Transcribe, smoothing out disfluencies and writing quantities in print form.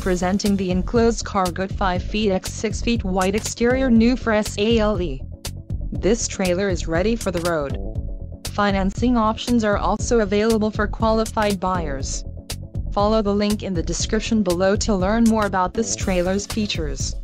Presenting the enclosed cargo 5 feet x 6 feet wide exterior new for SALE. This trailer is ready for the road. Financing options are also available for qualified buyers. Follow the link in the description below to learn more about this trailer's features.